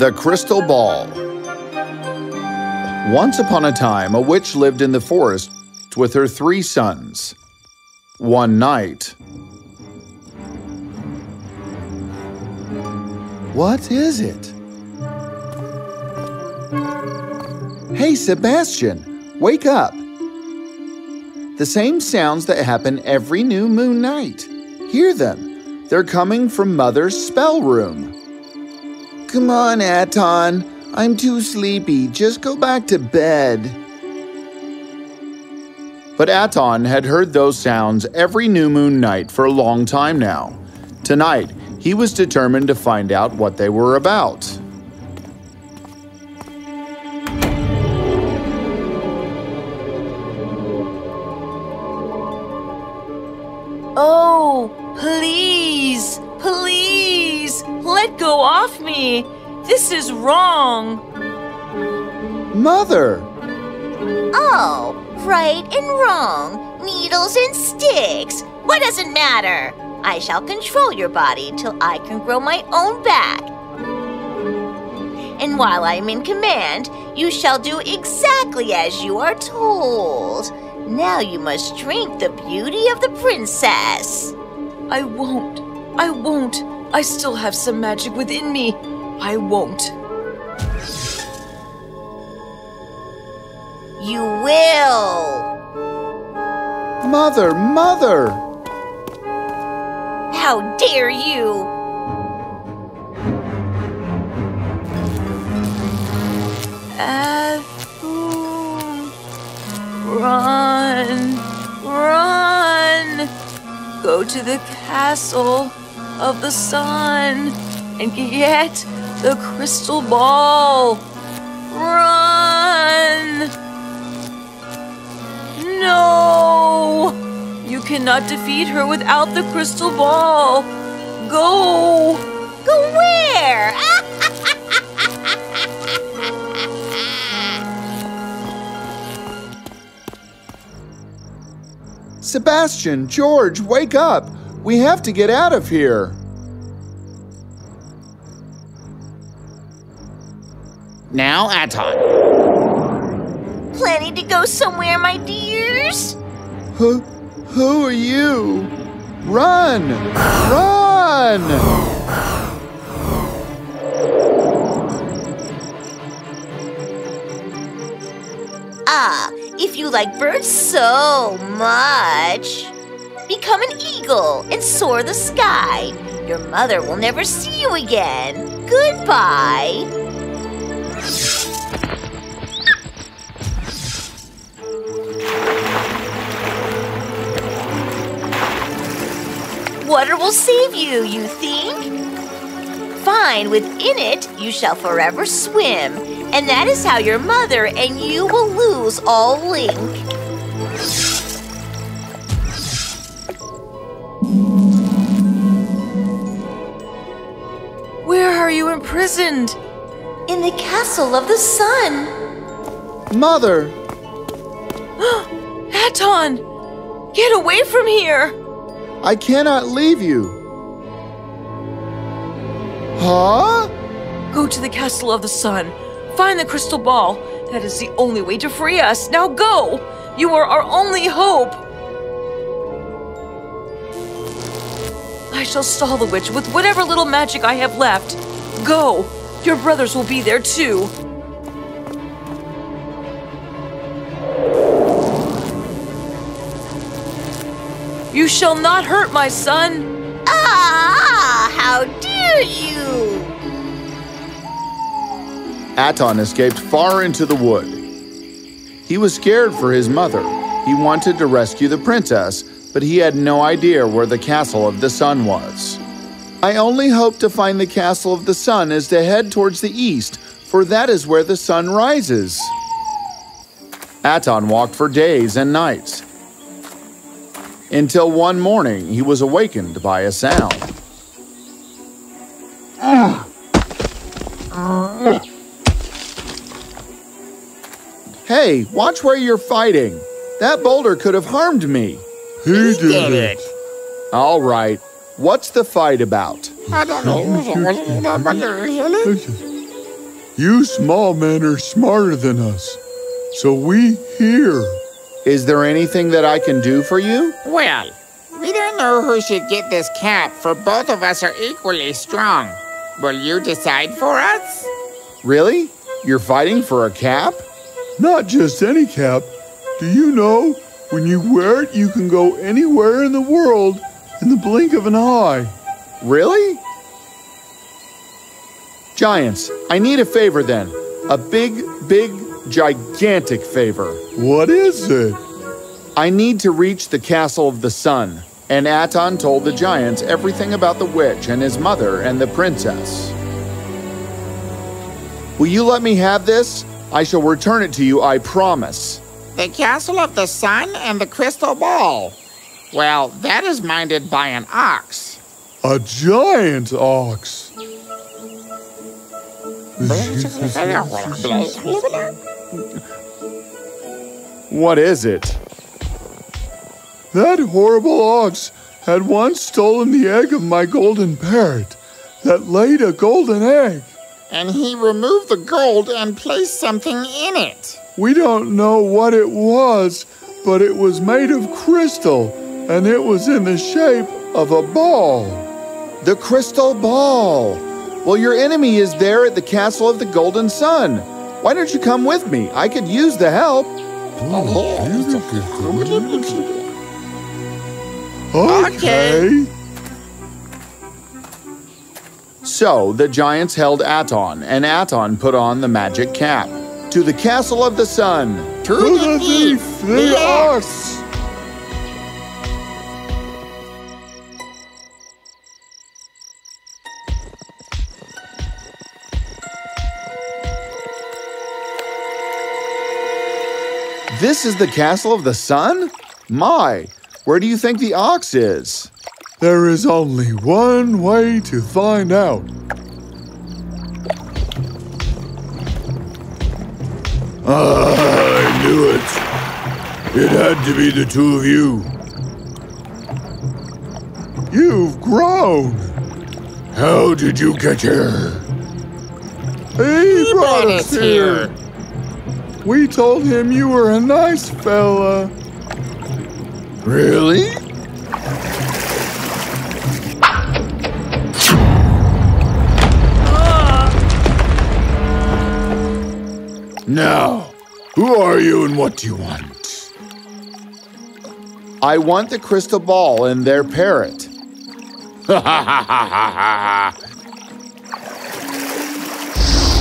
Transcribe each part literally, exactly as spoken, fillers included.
The Crystal Ball. Once upon a time, a witch lived in the forest with her three sons. One night... What is it? Hey, Sebastian, wake up. The same sounds that happen every new moon night. Hear them. They're coming from Mother's spell room. Come on, Aton. I'm too sleepy. Just go back to bed. But Aton had heard those sounds every new moon night for a long time now. Tonight, he was determined to find out what they were about. Oh, please, please, let go off me. This is wrong. Mother. Oh, right and wrong, needles and sticks. What does it matter? I shall control your body till I can grow my own back. And while I am in command, you shall do exactly as you are told. Now you must drink the beauty of the princess. I won't. I won't. I still have some magic within me. I won't. You will. Mother, mother. How dare you! Atom, run, run! Go to the castle of the sun and get the crystal ball. Run! No! You cannot defeat her without the crystal ball. Go! Go where? Sebastian, George, wake up! We have to get out of here. Now, Aton. Planning to go somewhere, my dears? Huh? Who are you? Run! Run! Ah, if you like birds so much, become an eagle and soar the sky. Your mother will never see you again. Goodbye. Water will save you, you think? Fine, within it you shall forever swim, and that is how your mother and you will lose all link. Where are you imprisoned? In the castle of the sun. Mother! Aton! Get away from here! I cannot leave you. Huh? Go to the castle of the sun. Find the crystal ball. That is the only way to free us. Now go! You are our only hope. I shall stall the witch with whatever little magic I have left. Go! Your brothers will be there too. You shall not hurt my son! Ah, how dare you! Aton escaped far into the wood. He was scared for his mother. He wanted to rescue the princess, but he had no idea where the castle of the sun was. I only hope to find the castle of the sun is to head towards the east, for that is where the sun rises. Aton walked for days and nights, until one morning, he was awakened by a sound. Hey, watch where you're fighting. That boulder could have harmed me. He did, did it. it. All right, what's the fight about? I don't know. You small men are smarter than us, so we hear. Is there anything that I can do for you? Well, we don't know who should get this cap, for both of us are equally strong. Will you decide for us? Really? You're fighting for a cap? Not just any cap. Do you know, when you wear it, you can go anywhere in the world in the blink of an eye. Really? Giants, I need a favor then. A big, big, gigantic favor. What is it? I need to reach the Castle of the Sun. And Aton told the giants everything about the witch and his mother and the princess. Will you let me have this? I shall return it to you, I promise. The Castle of the Sun and the Crystal Ball. Well, that is minded by an ox. A giant ox. What is it? That horrible ox had once stolen the egg of my golden parrot that laid a golden egg. And he removed the gold and placed something in it. We don't know what it was, but it was made of crystal, and it was in the shape of a ball. The Crystal Ball. Well, your enemy is there at the Castle of the Golden Sun. Why don't you come with me? I could use the help. Okay. So the giants held Aton, and Aton put on the magic cap. To the Castle of the Sun. To, to the thief, thief the, the ox. ox. This is the Castle of the Sun? My, where do you think the ox is? There is only one way to find out. I knew it. It had to be the two of you. You've grown. How did you get here? He, he brought us here. here. We told him you were a nice fella. Really? Now, who are you and what do you want? I want the crystal ball and their parrot.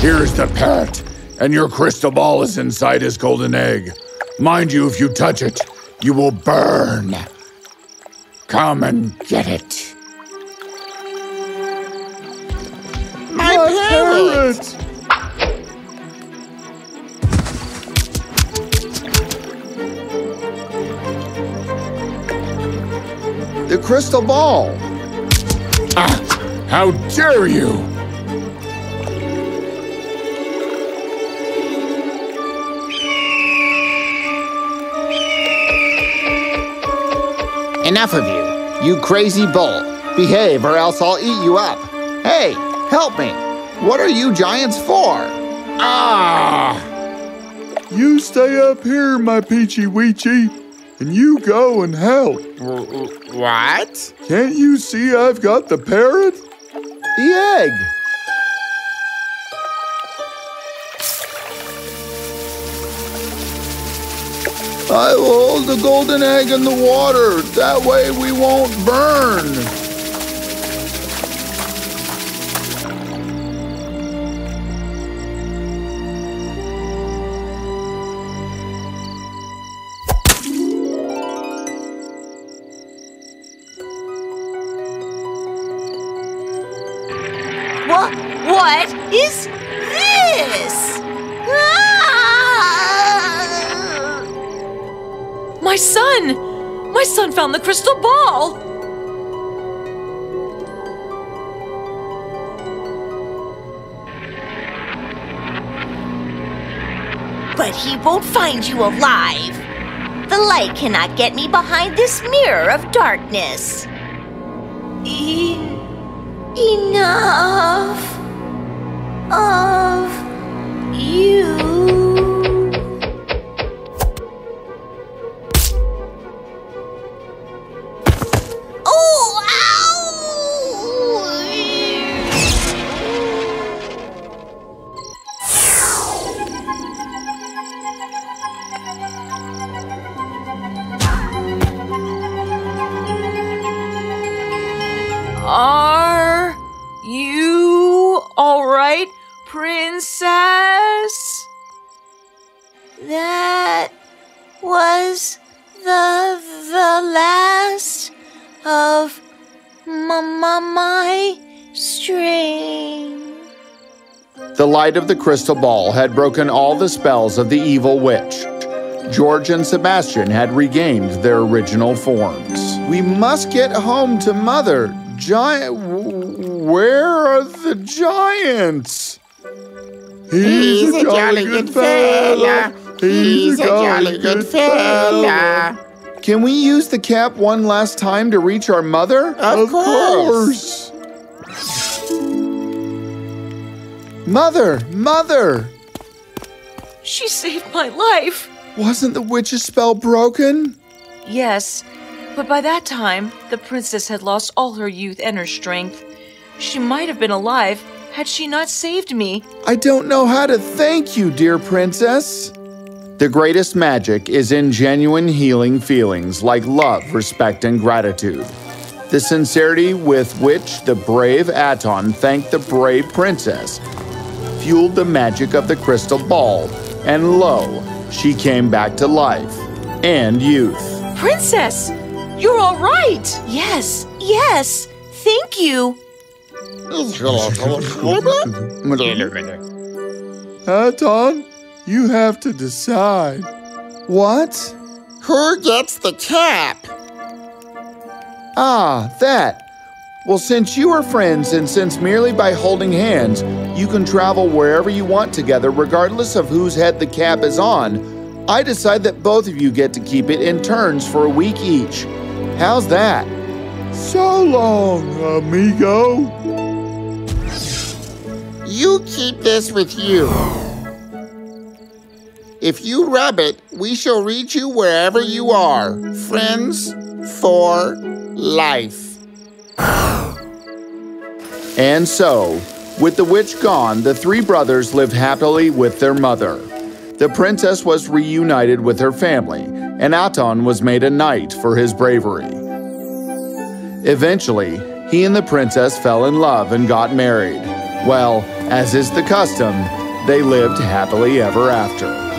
Here's the parrot, and your crystal ball is inside his golden egg. Mind you, if you touch it, you will burn. Come and get it. My, My parrot! parrot. The crystal ball. Ah, how dare you! Enough of you, you crazy bull. Behave or else I'll eat you up. Hey, help me. What are you giants for? Ah! You stay up here, my peachy weechy. And you go and help. What? Can't you see I've got the parrot? The egg. I will hold the golden egg in the water. That way we won't burn. What, what is this? Ah! My son! My son found the crystal ball! But he won't find you alive. The light cannot get me behind this mirror of darkness. E Enough of Are you all right, Princess? That was the, the last of my, my string. The light of the crystal ball had broken all the spells of the evil witch. George and Sebastian had regained their original forms. We must get home to Mother. Giant, where are the giants? He's, He's a, a jolly good, good fella. fella. He's, He's a jolly good fella. fella. Can we use the cap one last time to reach our mother? Of, of course. course. Mother, mother. She saved my life. Wasn't the witch's spell broken? Yes, but by that time, the princess had lost all her youth and her strength. She might have been alive had she not saved me. I don't know how to thank you, dear princess. The greatest magic is in genuine healing feelings like love, respect, and gratitude. The sincerity with which the brave Aton thanked the brave princess fueled the magic of the crystal ball, and lo, she came back to life and youth. Princess, you're all right. Yes, yes, thank you. Aton, you have to decide. What? Who gets the cap? Ah, that. Well, since you are friends and since merely by holding hands, you can travel wherever you want together regardless of whose head the cap is on, I decide that both of you get to keep it in turns for a week each. How's that? So long, amigo. You keep this with you. If you rub it, we shall reach you wherever you are. Friends for life. And so, with the witch gone, the three brothers lived happily with their mother. The princess was reunited with her family, and Aton was made a knight for his bravery. Eventually, he and the princess fell in love and got married. Well, as is the custom, they lived happily ever after.